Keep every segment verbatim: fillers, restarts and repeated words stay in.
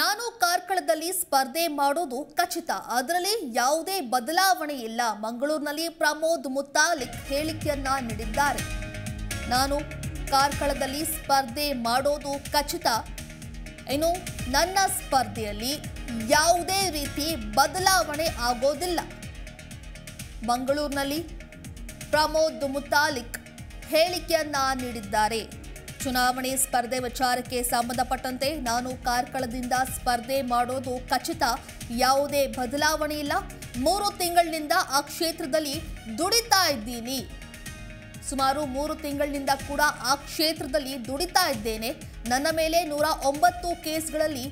ನಾನು ಕಾರ್ಕಳದಲ್ಲಿ ಸ್ಪರ್ಧೆ ಮಾಡೋದು ಖಚಿತ, ಅದರಲ್ಲಿ ಯಾವುದೇ ಬದಲಾವಣೆ ಇಲ್ಲ. ಮಂಗಳೂರಿನಲ್ಲಿ ಪ್ರಮೋದ್ ಮುತಾಲಿಕ್ ಹೇಳಿಕೆಯನ್ನ ನೀಡಿದ್ದಾರೆ. ನಾನು ಕಾರ್ಕಳದಲ್ಲಿ ಸ್ಪರ್ಧೆ ಮಾಡೋದು ಖಚಿತ, ಇನ್ನು ನನ್ನ ಸ್ಪರ್ಧೆಯಲ್ಲಿ ಯಾವುದೇ ರೀತಿ ಬದಲಾವಣೆ ಆಗೋದಿಲ್ಲ. ಮಂಗಳೂರಿನಲ್ಲಿ ಪ್ರಮೋದ್ ಮುತಾಲಿಕ್ ಹೇಳಿಕೆಯನ್ನ ನೀಡಿದ್ದಾರೆ. ಚುನಾವಣೆ ಸ್ಪರ್ಧೆ ವಿಚಾರಕ್ಕೆ ಸಂಬಂಧಪಟ್ಟಂತೆ ನಾನು ಕಾರ್ಕಳದಿಂದ ಸ್ಪರ್ಧೆ ಮಾಡೋದು ಖಚಿತ, ಯಾವುದೇ ಬದಲಾವಣೆ ಇಲ್ಲ. ಮೂರು ತಿಂಗಳಿನಿಂದ ಆ ಕ್ಷೇತ್ರದಲ್ಲಿ ದುಡಿತಾ ಇದ್ದೀನಿ, ಸುಮಾರು ಮೂರು ತಿಂಗಳಿನಿಂದ ಕೂಡ ಆ ಕ್ಷೇತ್ರದಲ್ಲಿ ದುಡಿತಾ ಇದ್ದೇನೆ. ನನ್ನ ಮೇಲೆ ನೂರ ಒಂಬತ್ತು ಕೇಸ್ಗಳಲ್ಲಿ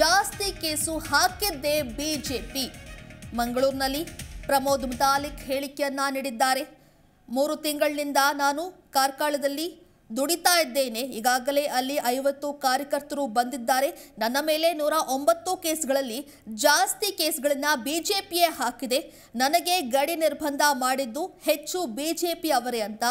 ಜಾಸ್ತಿ ಕೇಸು ಹಾಕಿದ್ದೆ ಬಿಜೆಪಿ. ಮಂಗಳೂರಿನಲ್ಲಿ ಪ್ರಮೋದ್ ಮುತಾಲಿಕ್ ಹೇಳಿಕೆಯನ್ನ ನೀಡಿದ್ದಾರೆ. ಮೂರು ತಿಂಗಳಿನಿಂದ ನಾನು ಕಾರ್ಕಳದಲ್ಲಿ ದುಡಿತಾ ಇದ್ದೇನೆ, ಈಗಾಗಲೇ ಅಲ್ಲಿ ಐವತ್ತು ಕಾರ್ಯಕರ್ತರು ಬಂದಿದ್ದಾರೆ. ನನ್ನ ಮೇಲೆ ನೂರ ಒಂಬತ್ತು ಕೇಸ್ಗಳಲ್ಲಿ ಜಾಸ್ತಿ ಕೇಸ್ಗಳನ್ನು ಬಿಜೆಪಿಯೇ ಹಾಕಿದೆ. ನನಗೆ ಗಡಿ ನಿರ್ಬಂಧ ಮಾಡಿದ್ದು ಹೆಚ್ಚು ಬಿಜೆಪಿ ಅವರೇ ಅಂತ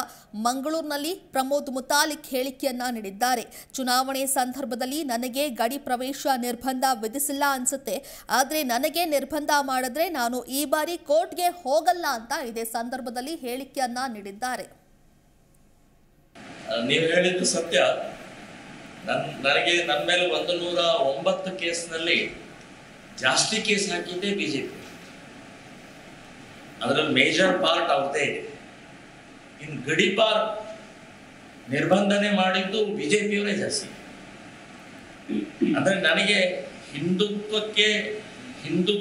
ಮಂಗಳೂರಿನಲ್ಲಿ ಪ್ರಮೋದ್ ಮುತಾಲಿಕ್ ಹೇಳಿಕೆಯನ್ನ ನೀಡಿದ್ದಾರೆ. ಚುನಾವಣೆ ಸಂದರ್ಭದಲ್ಲಿ ನನಗೆ ಗಡಿ ಪ್ರವೇಶ ನಿರ್ಬಂಧ ವಿಧಿಸಿಲ್ಲ ಅನ್ಸುತ್ತೆ, ಆದರೆ ನನಗೆ ನಿರ್ಬಂಧ ಮಾಡಿದ್ರೆ ನಾನು ಈ ಬಾರಿ ಕೋರ್ಟ್ಗೆ ಹೋಗಲ್ಲ ಅಂತ ಇದೇ ಸಂದರ್ಭದಲ್ಲಿ ಹೇಳಿಕೆಯನ್ನ ನೀಡಿದ್ದಾರೆ. ನೀವು ಹೇಳಿದ್ದು ಸತ್ಯ. ನನ್ ನನಗೆ ನನ್ನ ಮೇಲೆ ಒಂದು ನೂರ ಒಂಬತ್ತು ಕೇಸ್ನಲ್ಲಿ ಜಾಸ್ತಿ ಕೇಸ್ ಹಾಕಿದ್ದೆ ಬಿಜೆಪಿ. ಅದರಲ್ಲಿ ಮೇಜರ್ ಪಾರ್ಟ್ ಅವ್ರದೇ ಇದೆ. ಇನ್ನು ಗಡಿ ಪಾರ್ಟ್ ನಿರ್ಬಂಧನೆ ಮಾಡಿದ್ದು ಬಿಜೆಪಿಯವರೇ ಜಾಸ್ತಿ. ಅಂದ್ರೆ ನನಗೆ ಹಿಂದುತ್ವಕ್ಕೆ ಹಿಂದೂ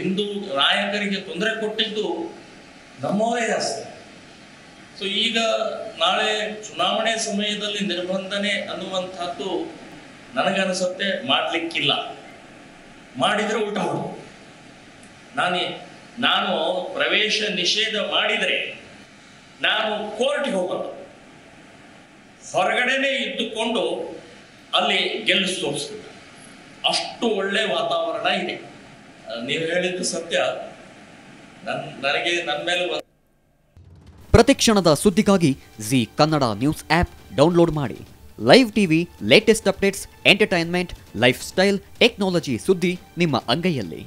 ಹಿಂದೂ ನಾಯಕರಿಗೆ ತೊಂದರೆ ಕೊಟ್ಟಿದ್ದು ನಮ್ಮವರೇ ಜಾಸ್ತಿ. ಸೊ ಈಗ ನಾಳೆ ಚುನಾವಣೆ ಸಮಯದಲ್ಲಿ ನಿರ್ಬಂಧನೆ ಅನ್ನುವಂಥದ್ದು ನನಗನ್ನಿಸುತ್ತೆ ಮಾಡಲಿಕ್ಕಿಲ್ಲ. ಮಾಡಿದರೆ ಊಟ ಹೊಡು. ನಾನು ನಾನು ಪ್ರವೇಶ ನಿಷೇಧ ಮಾಡಿದರೆ ನಾನು ಕೋರ್ಟ್ಗೆ ಹೋಗೋದು, ಹೊರಗಡೆನೆ ಇದ್ದುಕೊಂಡು ಅಲ್ಲಿ ಗೆಲ್ಲಿಸಿ ತೋರಿಸ್ತೀನಿ. ಅಷ್ಟು ಒಳ್ಳೆ ವಾತಾವರಣ ಇದೆ. ನೀವು ಹೇಳಿದ್ದು ಸತ್ಯ. ನನ್ನ ನನಗೆ ನನ್ನ ಮೇಲೆ प्रतिक्षणद सुद्दिगागि Zee Kannada news app download माडि live TV latest updates entertainment lifestyle technology सुद्दि निम्म अंगैयल्लि।